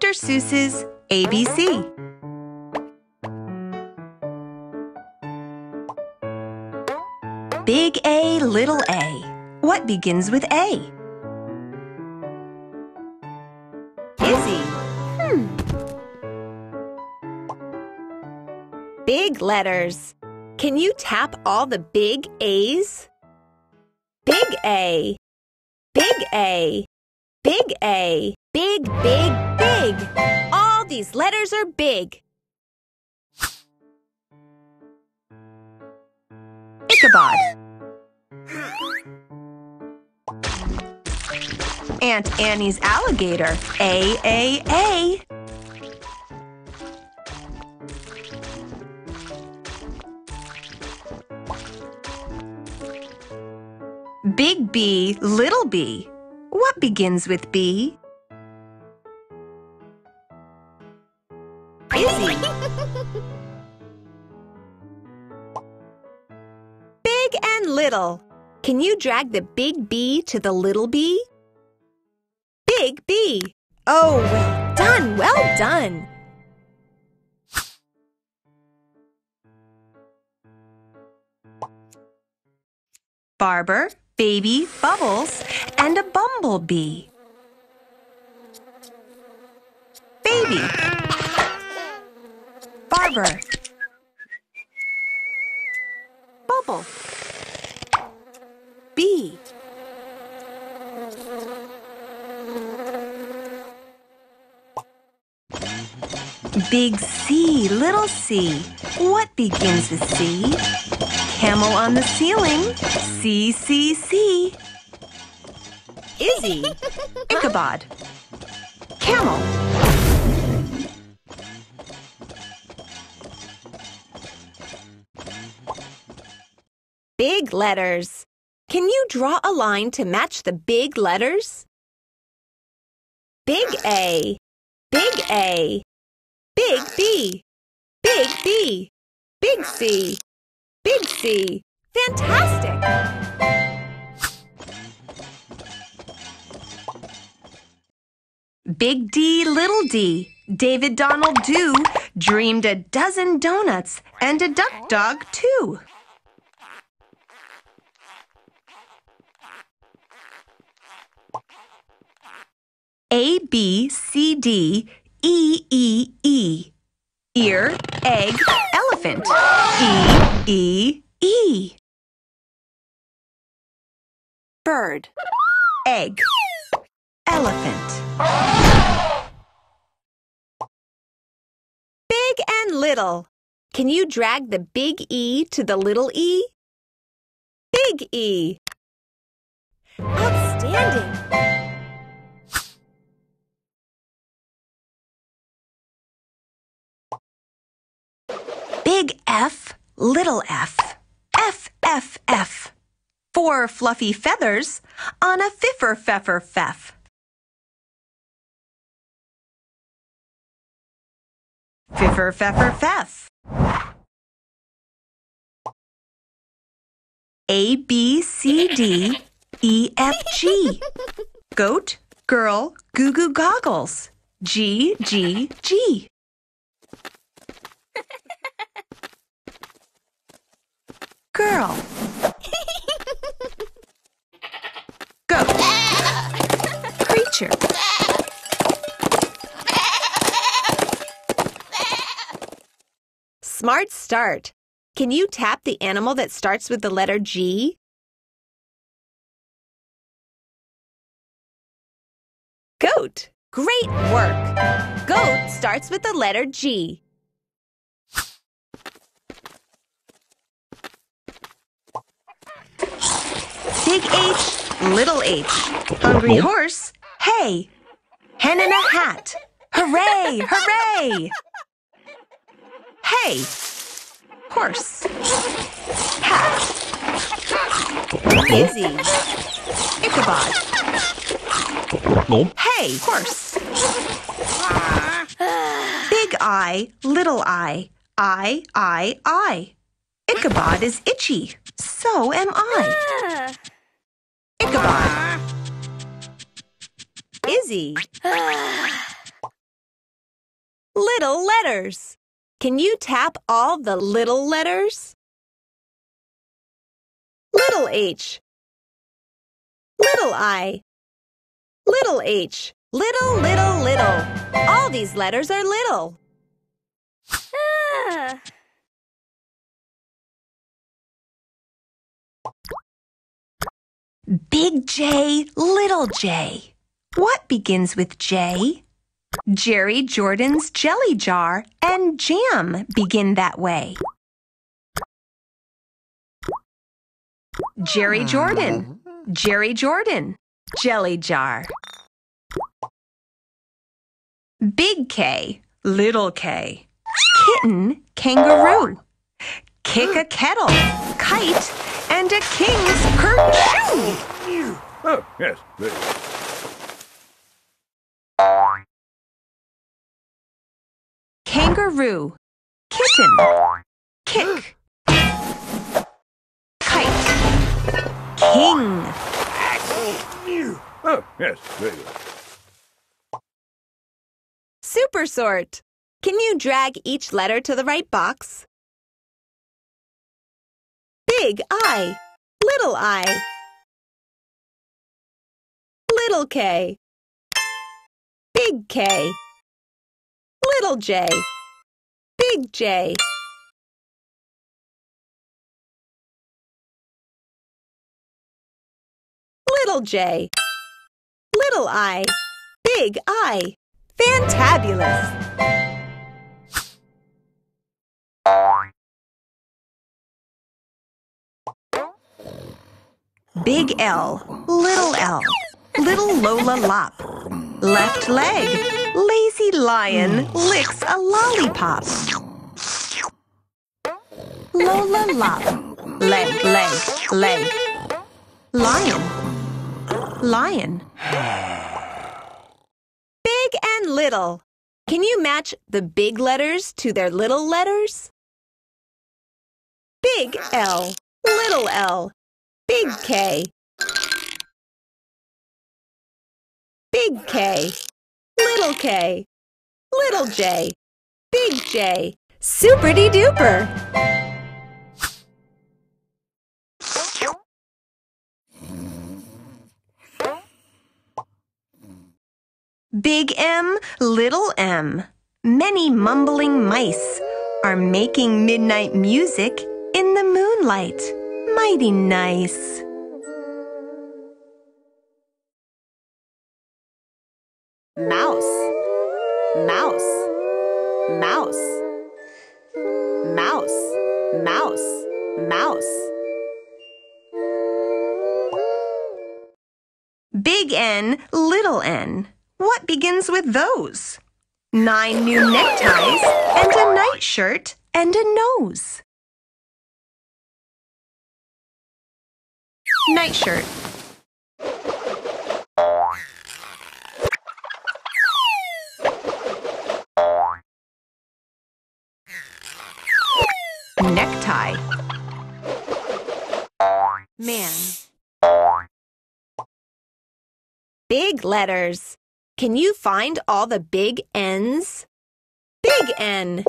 Dr. Seuss's ABC. Big A, little A. What begins with A? Izzy. Big letters. Can you tap all the big A's? Big A. Big A. Big A. Big, big, big. All these letters are big. Ichabod. Aunt Annie's alligator. A. Big B, little B. What begins with B? Izzy. Big and little. Can you drag the big B to the little B? Big B. Oh, well done, well done. Barber, baby, bubbles, and a bumblebee. Baby. Barber. Bubble. Bee. Big C, little C. What begins with C? Camel on the ceiling. C. Izzy. Ichabod. Camel. Big letters. Can you draw a line to match the big letters? Big A. Big A. Big B. Big B. Big C. Big C. Fantastic! Big D, little D. David Donald Dew dreamed a dozen donuts and a duck dog, too. A, B, C, D, E, E, E. Ear, egg, elephant. E, E, E. Bird. Egg. Elephant. Big and little. Can you drag the big E to the little E? Big E. Outstanding. Big F, little F, F, F, F. Four fluffy feathers on a fiffer-feffer-feff. Fiffer-feffer-feff. A, B, C, D, E, F, G. Goat, girl, goo-goo goggles. G, G, G. Girl. Goat. Creature. Smart start. Can you tap the animal that starts with the letter G? Goat. Great work. Goat starts with the letter G. Big H, little H, hungry horse, hey, hen in a hat, hooray, hooray, hey, horse, hat, Izzy, Ichabod, hey, horse, big I, little I, Ichabod is itchy, so am I. Ichabod. Izzy. little letters. Can you tap all the little letters? Little H, little I, little H, little, little. All these letters are little. Ah. Big J, little J. What begins with J? Jerry Jordan's jelly jar and jam begin that way. Jerry Jordan, Jerry Jordan, jelly jar. Big K, little K. Kitten, kangaroo. Kick a kettle, kite, and a king's kerchoo. Oh, yes, please. Kangaroo, kitten, kick, kite, king. Oh, yes, please. Supersort. Can you drag each letter to the right box? Big I, little I, little K, big K, little J, big J. Little J, little I, big I. Fantabulous! Big L, little L, little Lola Lop. Left leg, lazy lion licks a lollipop. Lola Lop, leg, leg, leg. Lion, lion. Big and little. Can you match the big letters to their little letters? Big L, little L. Big K, big K, little K, little J, big J. Super-de-duper! Big M, little M. Many mumbling mice are making midnight music in the moonlight. Mighty nice. Mouse, mouse, mouse, mouse, mouse, mouse. Big N, little N. What begins with those? 9 new neckties and a nightshirt and a nose. Nightshirt. Necktie. Man. Big letters. Can you find all the big N's? Big N.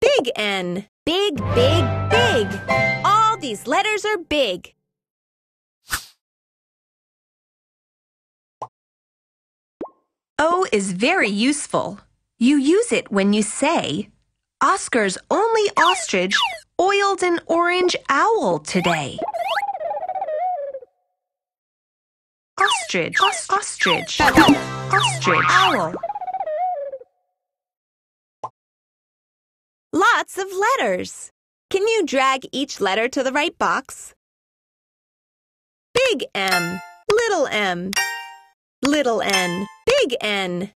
Big N. Big, big, big. All these letters are big. O is very useful. You use it when you say, Oscar's only ostrich oiled an orange owl today. Ostrich, ostrich, ostrich, owl. Lots of letters. Can you drag each letter to the right box? Big M, little M, little N. Big N,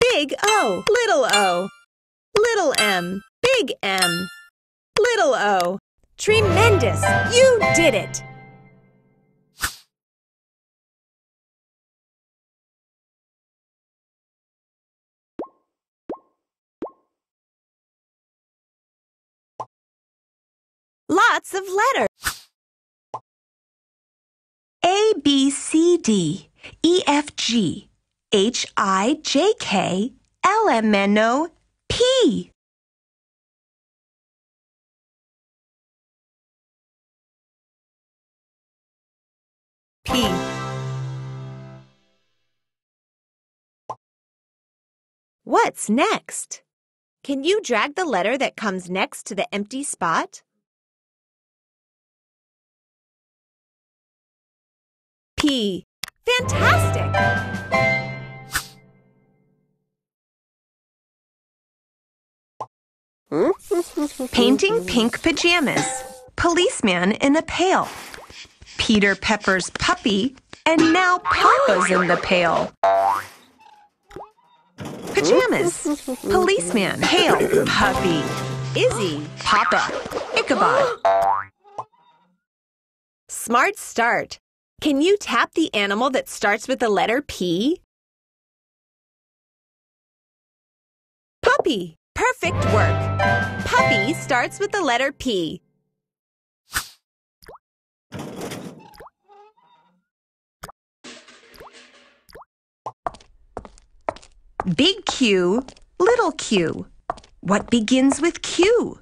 big O, little M, big M, little O. Tremendous! You did it! Lots of letters. A, B, C, D. E, F, G. H-I-J-K-L-M-N-O-P. P. What's next? Can you drag the letter that comes next to the empty spot? P. Fantastic! Painting pink pajamas, policeman in a pail, Peter Pepper's puppy, and now Papa's in the pail. Pajamas, policeman, pail, puppy, Izzy, Papa, Ichabod. Smart start. Can you tap the animal that starts with the letter P? Puppy. Perfect work. Puppy starts with the letter P. Big Q, little Q. What begins with Q?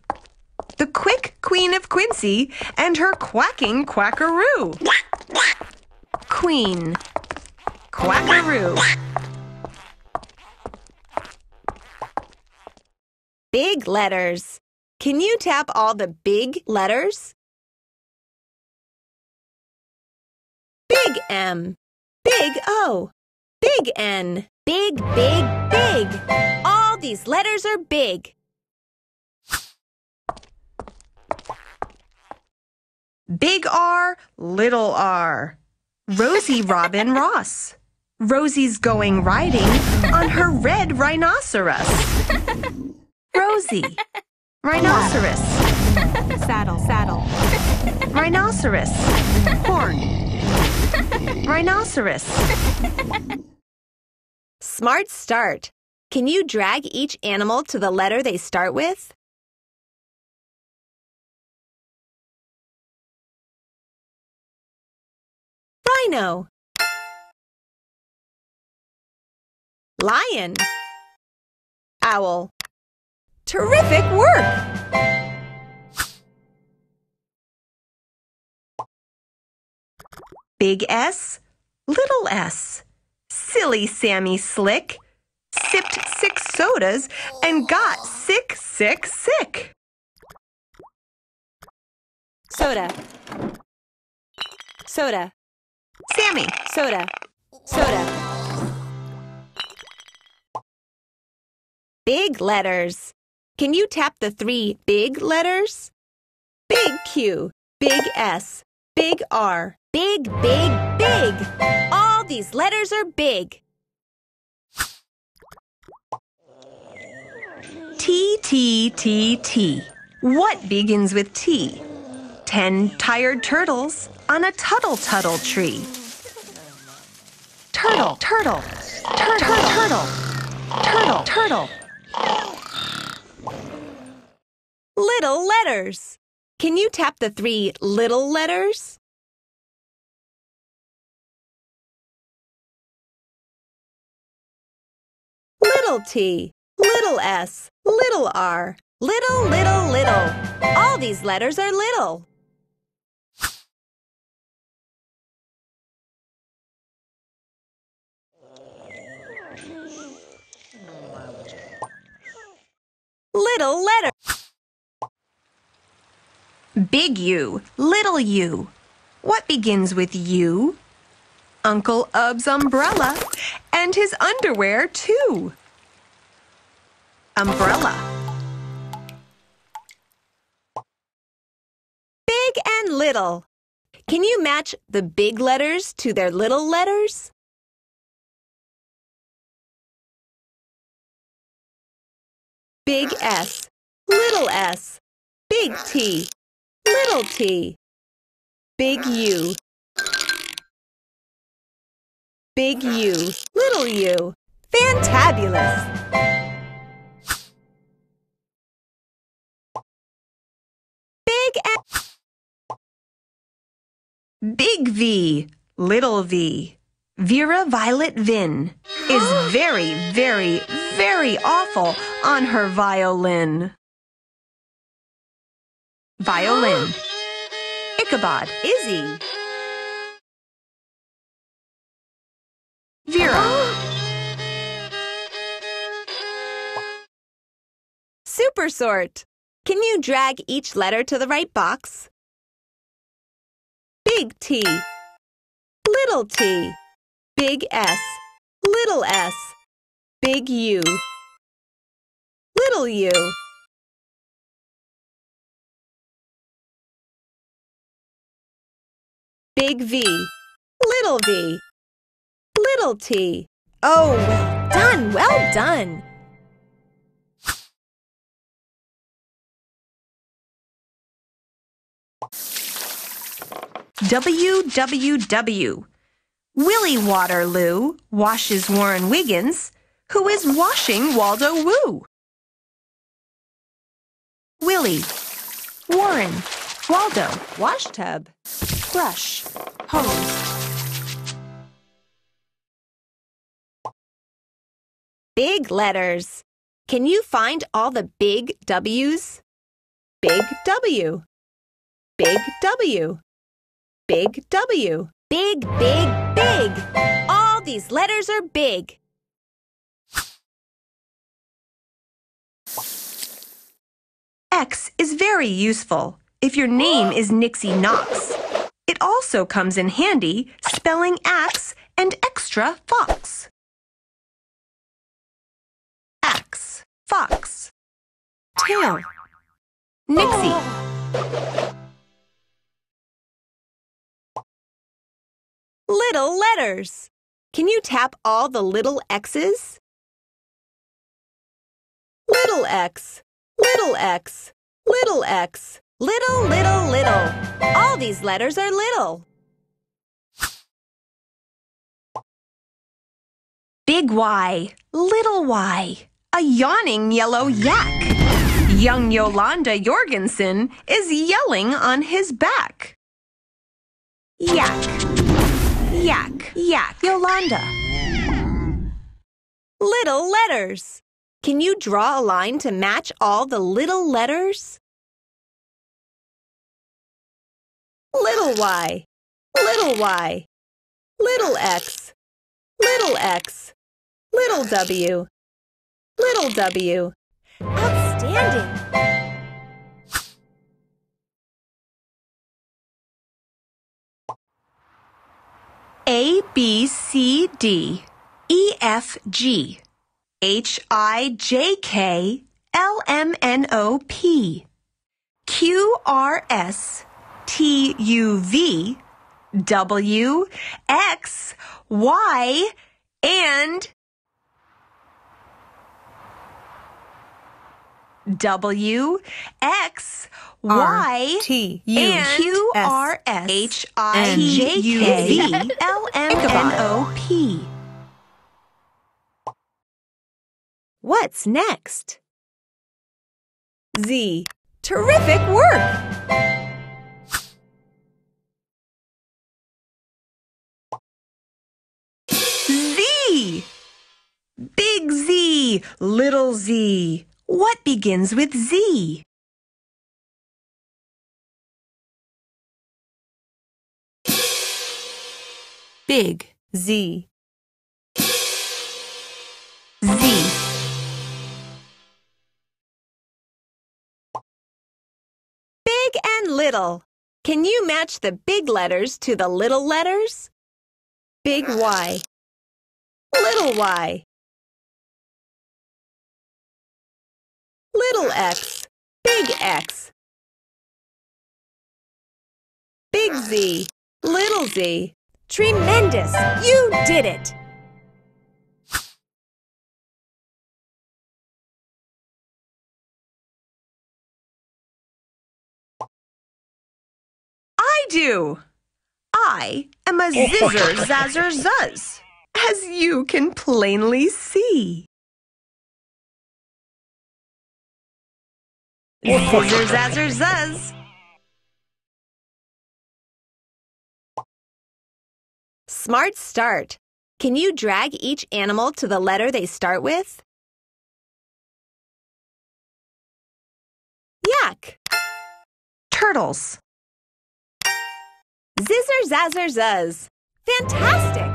The quick Queen of Quincy and her quacking quackaroo. Queen, quackaroo. Big letters. Can you tap all the big letters? Big M, big O, big N, big, big, big. All these letters are big. Big R, little R. Rosie Robin Ross. Rosie's going riding on her red rhinoceros. Rosie, rhinoceros, saddle, saddle, rhinoceros, horn, rhinoceros. Smart start. Can you drag each animal to the letter they start with? Rhino, lion, owl. Terrific work! Big S, little s. Silly Sammy Slick sipped 6 sodas and got sick, sick, sick. Soda. Soda. Sammy. Soda. Soda. Big letters. Can you tap the 3 big letters? Big Q, big S, big R, big, big, big. All these letters are big. T, T, T, T. What begins with T? 10 tired turtles on a tuttle-tuttle tree. Turtle, turtle, turtle, turtle, turtle, turtle. Little letters. Can you tap the 3 little letters? Little T, little S, little R, little, little, little. All these letters are little. Little letter. Big U, little U. What begins with U? Uncle Ub's umbrella and his underwear, too. Umbrella. Big and little. Can you match the big letters to their little letters? Big S, little s, big T. Little T, big U, big U, little U. Fantabulous! Big S. Big V, little v. Vera Violet Vin is very, very, very awful on her violin. Violin. Ichabod, Izzy. Vera. Supersort. Can you drag each letter to the right box? Big T. Little T. Big S, little s, big U, little U. Big V, little v, little t. Oh, well done, well done. WWW. Willie Waterloo washes Warren Wiggins, who is washing Waldo Woo. Willie, Warren, Waldo, washtub, brush, hose. Big letters. Can you find all the big W's? Big W, big W, big W. Big, big, big. All these letters are big. X is very useful if your name is Nixie Knox. It also comes in handy spelling axe and extra fox. Axe, fox, tail, Nixie. Little letters. Can you tap all the little x's? Little x, little x, little x, little, little, little. All these letters are little. Big Y, little y, a yawning yellow yak. Young Yolanda Jorgensen is yelling on his back. Yak. Yak, yak, Yolanda. Little letters. Can you draw a line to match all the little letters? Little y, little y, little x, little x, little w, little w. Outstanding. A, B, C, D, E, F, G, H, I, J, K, L, M, N, O, P, Q, R, S, T, U, V, W, X, Y, and W, X, Y, T, U, and Q, R, S, H, I, J, U, V, L, M, N, O, P. What's next? Z. Terrific work! Z. Big Z, little z. What begins with Z? Big Z. Z. Big and little. Can you match the big letters to the little letters? Big Y, little y, little x, big x, big Z, little z. Tremendous! You did it! I do! I am a Zizzer-Zazzer-Zuzz, as you can plainly see. Zizzer-Zazzer-Zuzz. Smart start. Can you drag each animal to the letter they start with? Yak. Turtles. Zizzer-Zazzer-Zuzz. Fantastic!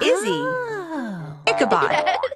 Izzy. Oh. Ichabod. Yes.